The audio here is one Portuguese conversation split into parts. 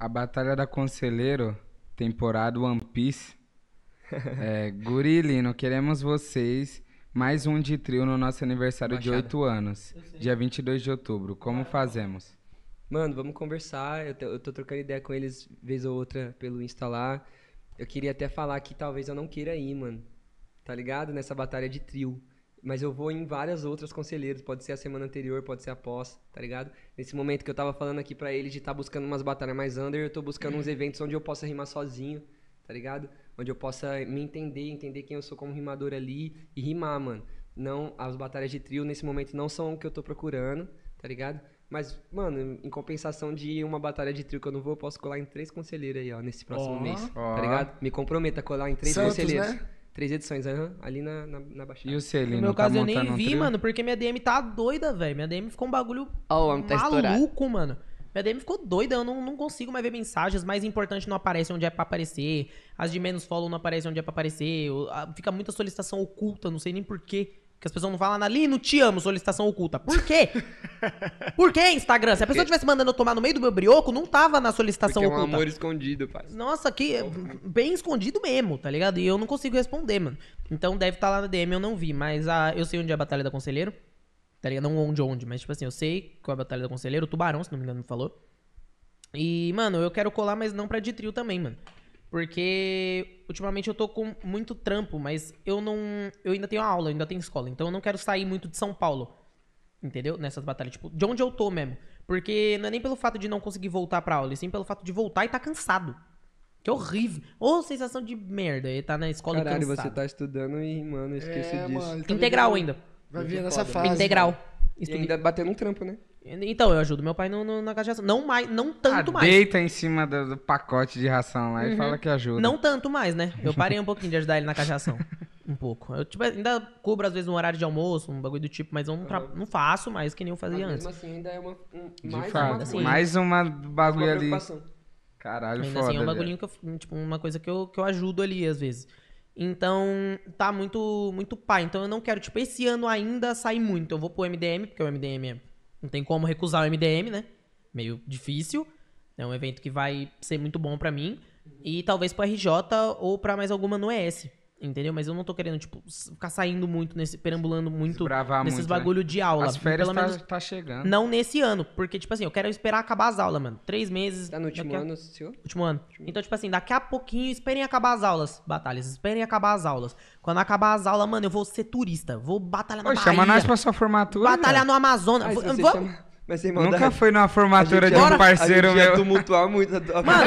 A Batalha da Conselheiro, temporada One Piece. Guri e Lino, queremos vocês. Mais um de trio no nosso aniversário de 8 anos. Dia 22 de outubro. Como fazemos? Mano, vamos conversar. Eu tô trocando ideia com eles vez ou outra pelo Insta lá. Eu queria até falar que talvez eu não queira ir, mano. Tá ligado? Nessa batalha de trio. Mas eu vou em várias outras conselheiros. Pode ser a semana anterior, pode ser após, tá ligado? Nesse momento que eu tava falando aqui pra eles de tá buscando umas batalhas mais under, eu tô buscando uns eventos onde eu possa rimar sozinho, tá ligado? Onde eu possa me entender, entender quem eu sou como rimador ali e rimar, mano. Não, as batalhas de trio nesse momento não são o que eu tô procurando, tá ligado? Mas, mano, em compensação de uma batalha de trio que eu não vou, eu posso colar em 3 conselheiros aí, ó, nesse próximo mês, tá ligado? Me comprometo a colar em 3 Santos, conselheiros. Né? 3 edições, ali na Baixada. E o Celino? No meu caso, eu nem vi, mano, porque minha DM tá doida, velho. Minha DM ficou um bagulho maluco, mano. Minha DM ficou doida, eu não consigo mais ver mensagens. Mais importante não aparece onde é pra aparecer. As de menos follow não aparecem onde é pra aparecer. Fica muita solicitação oculta, não sei nem porquê. Porque as pessoas não falam nada. Lino, te amo, solicitação oculta. Por quê? Por que, Instagram? Se a pessoa estivesse mandando eu tomar no meio do meu brioco, não tava na solicitação oculta. Porque é um amor escondido, pai. Nossa, que bem escondido mesmo, tá ligado? E eu não consigo responder, mano. Então deve estar lá na DM, eu não vi. Mas eu sei onde é a Batalha da Conselheiro. Tá ligado? Não onde, mas tipo assim, eu sei qual é a Batalha da Conselheiro. O Tubarão, se não me engano, me falou. E, mano, eu quero colar, mas não pra de trio também, mano. Porque ultimamente eu tô com muito trampo, mas eu ainda tenho aula, eu ainda tenho escola, então eu não quero sair muito de São Paulo, entendeu? Nessas batalhas, tipo, de onde eu tô mesmo. Porque não é nem pelo fato de não conseguir voltar pra aula, e sim pelo fato de voltar e tá cansado. Que horrível. Ô, sensação de merda, ele tá na escola cansado. Caralho, você tá estudando e, mano, eu esqueci disso. Mano, tá integral ainda. Vai vir nessa fase. Integral. E ainda batendo um trampo, né? Então, eu ajudo meu pai na casa de ração. Não tanto mais. Deita em cima do pacote de ração lá e fala que ajuda. Não tanto mais, né? Eu parei um pouquinho de ajudar ele na casa de ração. Um pouco. Eu tipo, ainda cubro, às vezes, um horário de almoço, um bagulho do tipo, mas eu não faço mais que nem eu fazia antes. Mesmo assim, ainda é mais uma bagulho ali. Caralho, ainda foda. Assim, é um bagulhinho que eu, tipo, uma coisa que eu ajudo ali, às vezes. Então, tá muito pá. Então, eu não quero, tipo, esse ano ainda sair muito. Eu vou pro MDM, porque o MDM não tem como recusar o MDM, né? Meio difícil. É um evento que vai ser muito bom pra mim. E talvez pro RJ ou pra mais alguma no ES. Entendeu? Mas eu não tô querendo, tipo, ficar saindo muito, perambulando muito nesses bagulho, né? De aula. As férias pelo menos tá chegando. Não nesse ano. Porque, tipo assim, eu quero esperar acabar as aulas, mano. 3 meses. Tá no último ano, senhor? Último ano. Então, tipo assim, daqui a pouquinho, esperem acabar as aulas. Batalhas, esperem acabar as aulas. Quando acabar as aulas, mano, eu vou ser turista. Vou batalhar na Bahia. Chama nós pra sua formatura. Batalhar no Amazonas. Mas sem maldade, nunca foi numa formatura de um parceiro meu. Tumultuar muito a mano,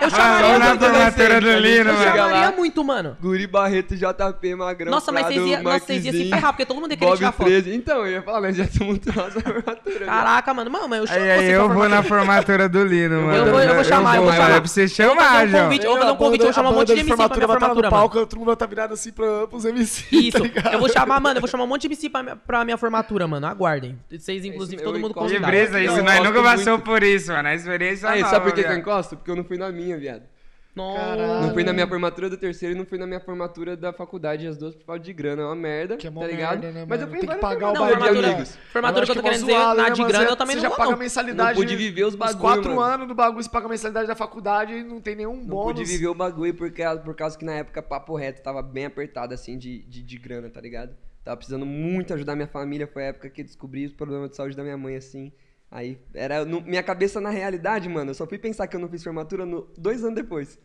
eu chamaria muito. Eu chamaria muito, mano. Guri, Barreto, Jotape, Magrão. Nossa, mas vocês iam se ferrar, porque todo mundo ia querer tirar foto. Então, eu ia falar, mas ia tumultuar essa formatura. Caraca, mano. Mano, mas eu chamo você. Eu vou na formatura do Lino, mano. Eu vou chamar. É pra você chamar, João. Eu vou dar um convite, eu vou chamar um monte de MC pra minha formatura, mano. Todo mundo tá virado assim pros MC. Isso. Eu vou chamar, mano, eu vou chamar um monte de MC pra minha formatura, mano. Aguardem. Vocês, inclusive, todo mundo. Libreza isso, nós nunca passamos por isso, mano. A experiência é nova. Sabe por que eu encosto? Porque eu não fui na minha, viado. Caralho. Não fui na minha formatura do terceiro e não fui na minha formatura da faculdade. As duas por falta de grana, é uma merda, que é uma merda, né, mano? Mas eu fui tem que pagar o bagulho de amigos. Formatura que eu tô querendo dizer, na de grana eu também não vou, não. Você já paga mensalidade, não pude viver os bagulho, mano. Os 4 anos do bagulho, você paga a mensalidade da faculdade e não tem nenhum bônus. Não pude viver o bagulho por causa que na época papo reto tava bem apertado assim de grana, tá ligado? Tava precisando muito ajudar minha família. Foi a época que eu descobri os problemas de saúde da minha mãe, assim. Aí, minha cabeça na realidade, mano, eu só fui pensar que eu não fiz formatura 2 anos depois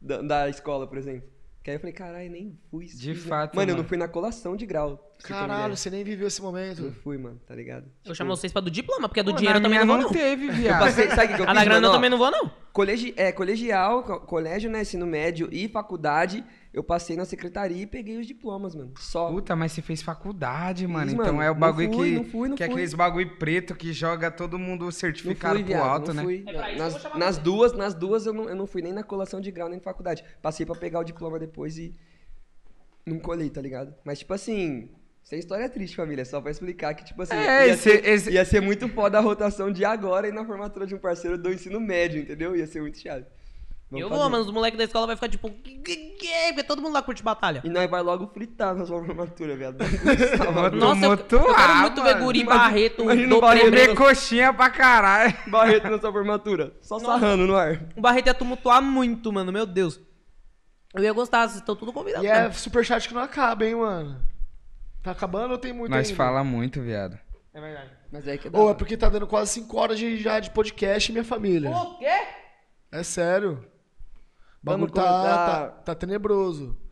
da escola, por exemplo. Que aí eu falei, caralho, nem fui. De fato, mano. Mano, eu não fui na colação de grau. Caralho, você nem viveu esse momento. Eu fui, mano, tá ligado? Eu chamo vocês pra do diploma, porque é do dinheiro também não vou, não. Teve, viado. Sabe o que eu fiz? Na grana eu também não vou, não. Colégio, né, ensino médio e faculdade... Eu passei na secretaria e peguei os diplomas, mano. Só. Puta, mas você fez faculdade, mano. Isso, mano. Então é o bagulho não fui. É aqueles bagulho preto que joga todo mundo certificado alto, né? Fui. Nas duas eu não fui nem na colação de grau, nem na faculdade. Passei pra pegar o diploma depois e não colei, tá ligado? Mas, tipo assim, isso é história triste, família. Só pra explicar que, tipo assim, ia ser muito foda a rotação de agora e na formatura de um parceiro do ensino médio, entendeu? Ia ser muito chato. Eu vou, mano, os moleques da escola vai ficar tipo... Porque todo mundo lá curte batalha. E nós vai logo fritar na sua formatura, viado. Nossa, eu quero muito ver Guri, Barreto, Dope, coxinha pra caralho. Barreto na sua formatura. Só sarrando no ar. O Barreto ia tumultuar muito, mano. Meu Deus. Eu ia gostar, vocês estão tudo convidados. E é superchat que não acaba, hein, mano. Tá acabando ou tem muito ainda? Nós fala muito, viado. É verdade. Mas é que dá. Ou é porque tá dando quase 5 horas já de podcast, minha família. O quê? É sério. O bagulho tá tenebroso.